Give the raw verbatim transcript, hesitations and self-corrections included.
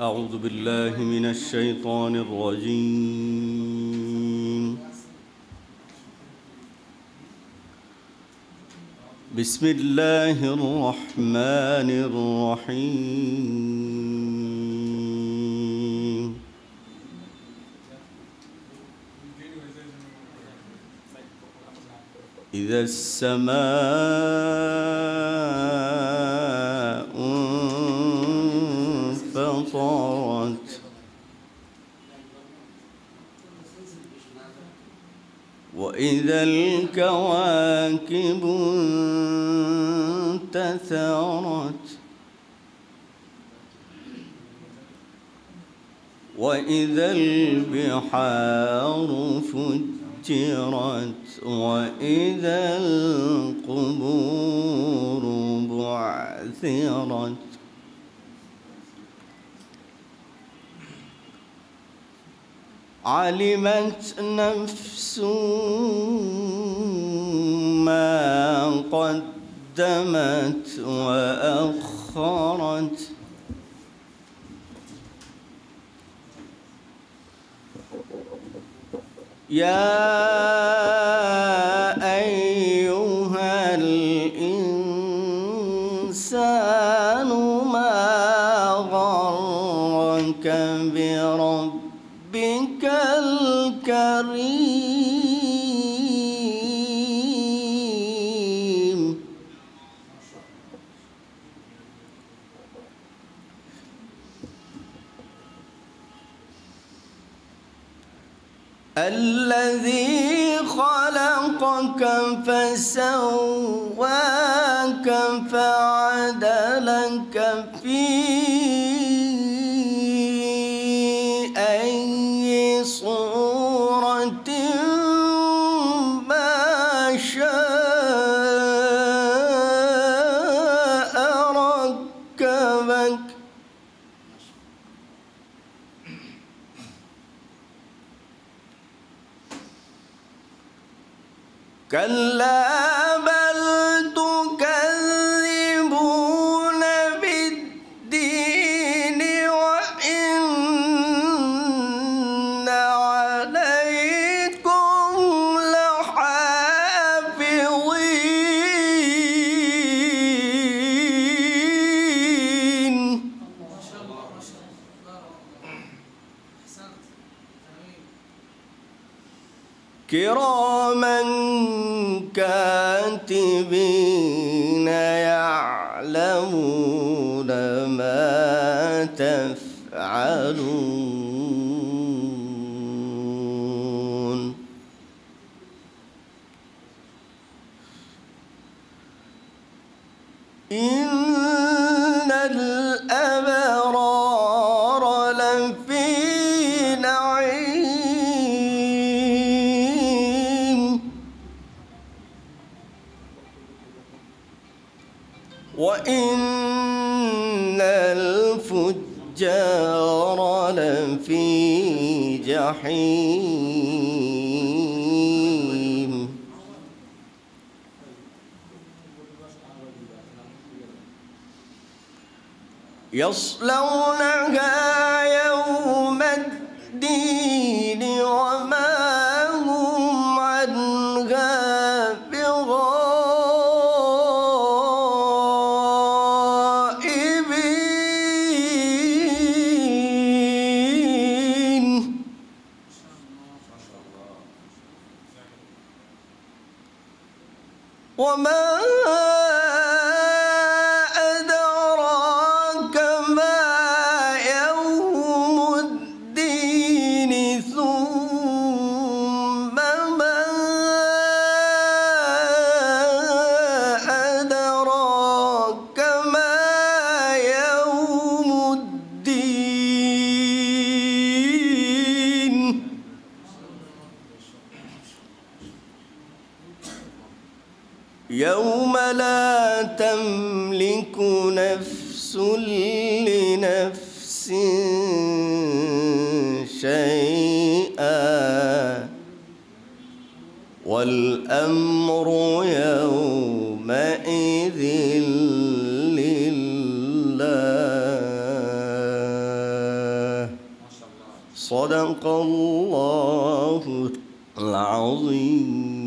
أعوذ بالله من الشيطان الرجيم. بسم الله الرحمن الرحيم. إذا السماء انفطرت وإذا الكواكب انتثرت وإذا البحار فجرت وإذا القبور بعثرت علمت نفس ما قدمت وأخرت يا أيها الإنسان ما غرك بربك الكريم. الذي خلقك فسواك فعدلك في أي صورة ما شاء ركبك. كلا بل تكذبون بالدين وإن عليكم لحافظين. كراما كاتبين يعلمون ما تفعلون. إن الأبرار لفي نعيم وإن الفجار لفي جحيم. يصلونها يوم الدين وما هم عنها بغائبين. وما أدراك ما يوم الدين ثم ما أدراك ما يوم الدين. يوم لا تملك نفس لنفس شيئا والأمر يومئذ لله. صدق الله العظيم.